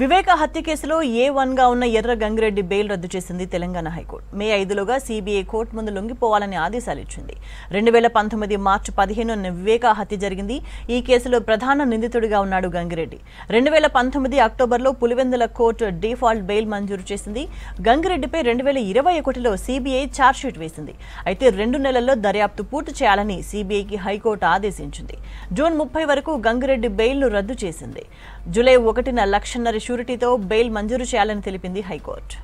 వివేక హత్య కేసులో A1 గా ఉన్న ఎర్ర గంగిరెడ్డి బెయిల్ రద్దు చేసింది తెలంగాణ హైకోర్టు. మే 5 లోగా CBI కోర్టు ముందు లొంగిపోవాలని ఆదేశాలు ఇచ్చింది. 2019 మార్చి 15న వివేక హత్య జరిగింది. ఈ కేసులో ప్రధాన నిందితుడిగా ఉన్నాడు గంగిరెడ్డి. 2019 అక్టోబర్లో పులివెందుల కోర్టు డిఫాల్ట్ బెయిల్ మంజూరు చేసింది. గంగిరెడ్డిపై 2021లో CBI ఛార్జ్ షీట్ వేసింది. అయితే 2 నెలల్లో దర్యాప్తు పూర్తి చేయాలని CBIకి హైకోర్టు ఆదేశించింది. జూన్ 30 వరకు గంగిరెడ్డి బెయిల్ను రద్దు చేసింది. జూలై 1న లక్షన్నర షూరిటీతో బెయిల్ మంజూరు చేయాలని తెలిపింది హైకోర్టు.